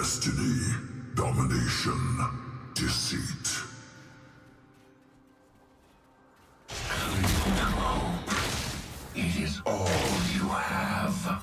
destiny, domination, deceit. Please no hope. It is all you have.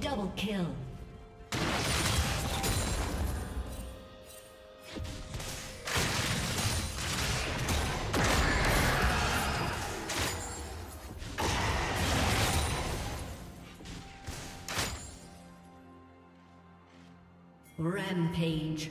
Double kill. Rampage.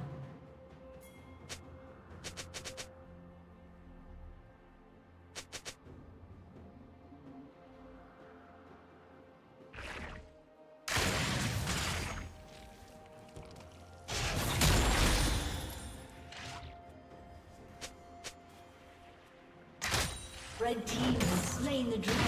Red team has slain the dragon.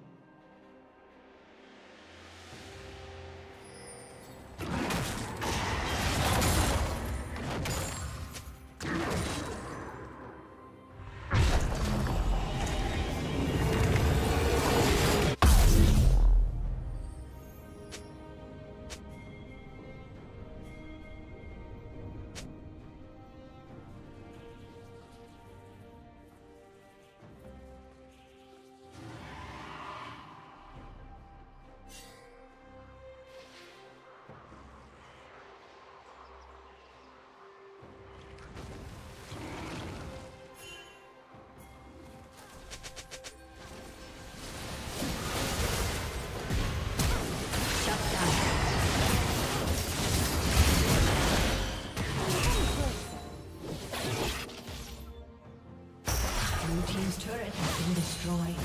Blue team's turret has been destroyed.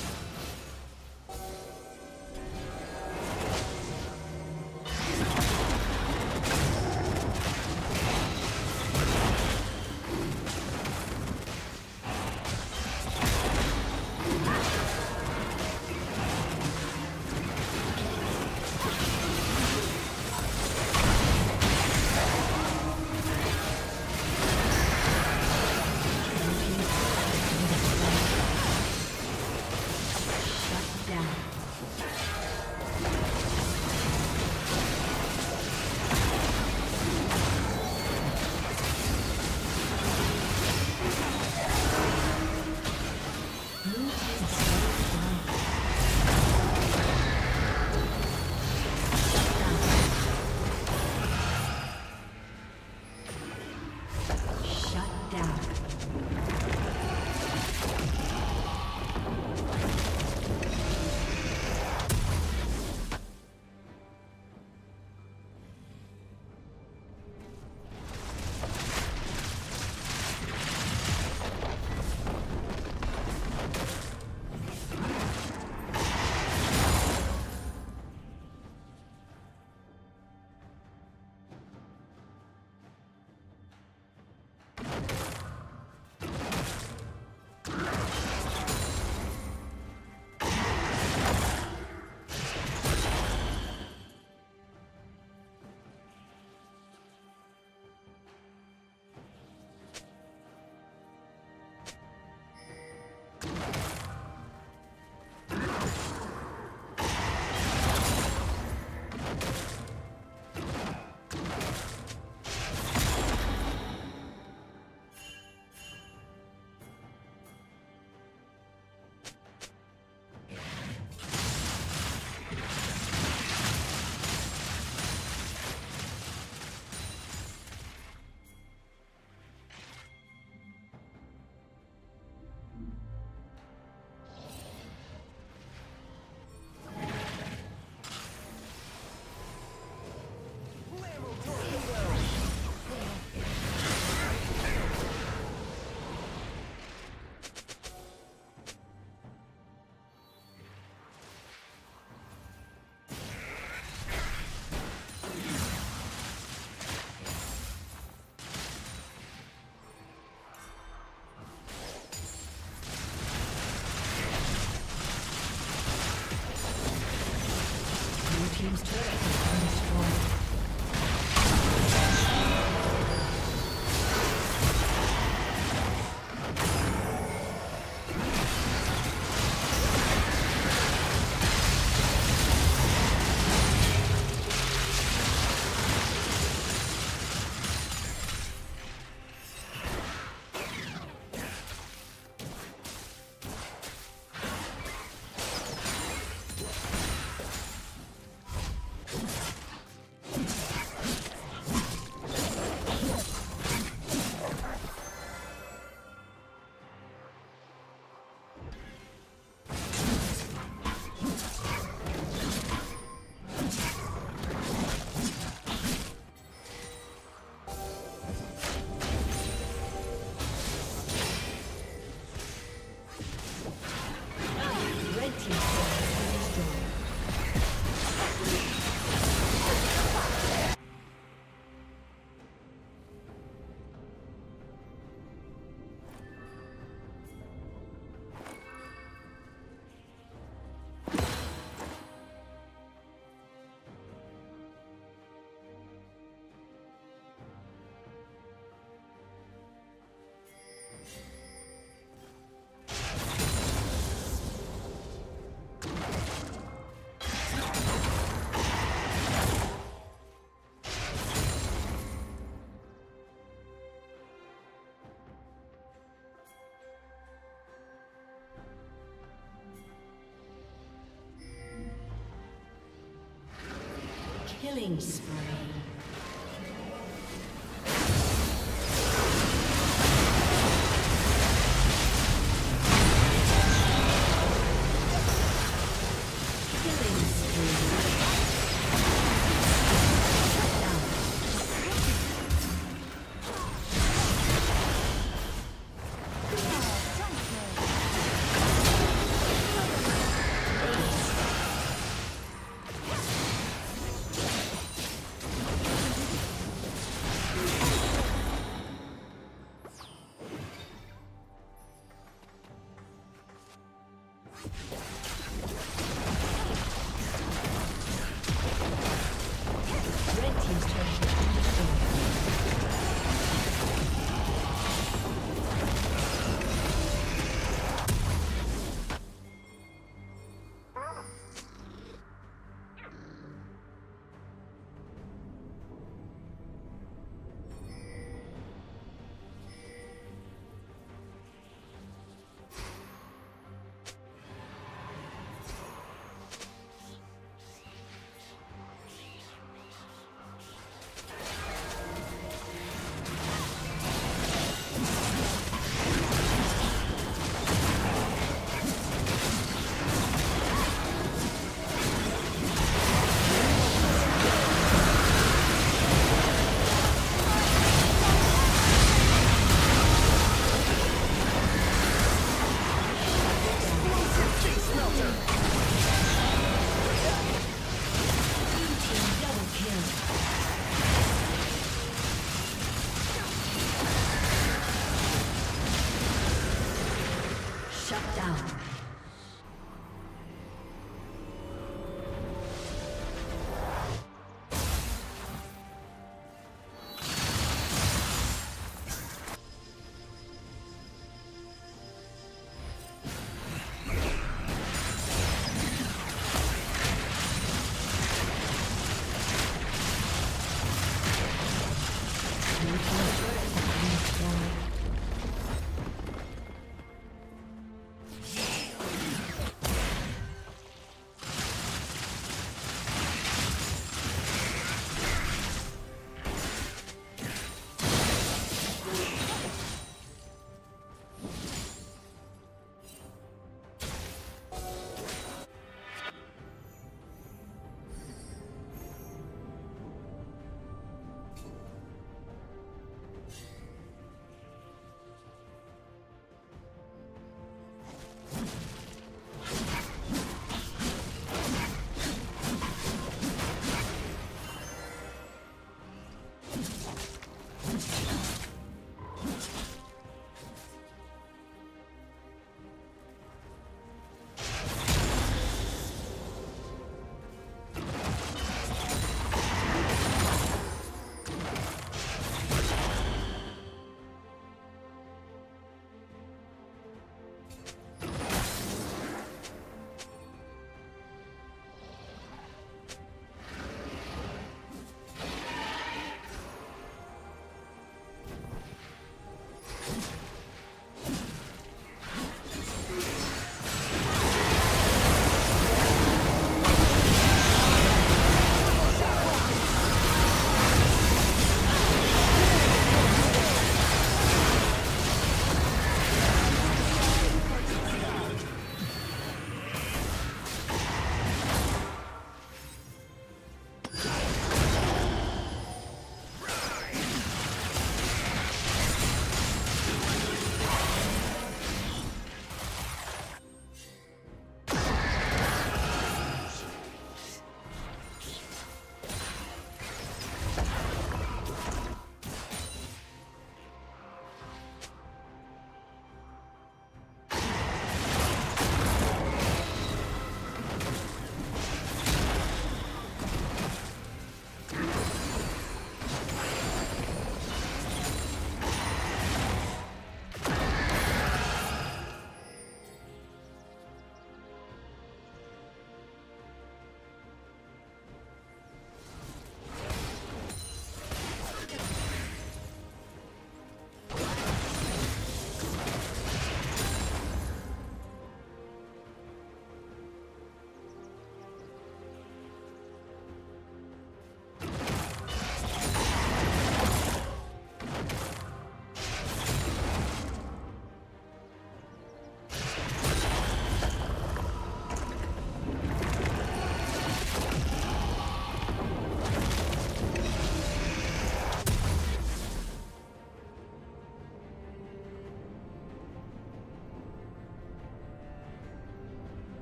Killing spree. Killing spree. Down.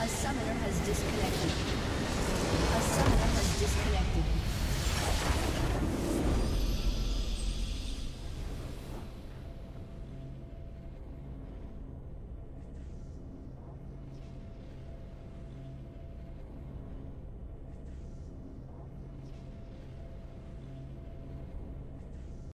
A summoner has disconnected.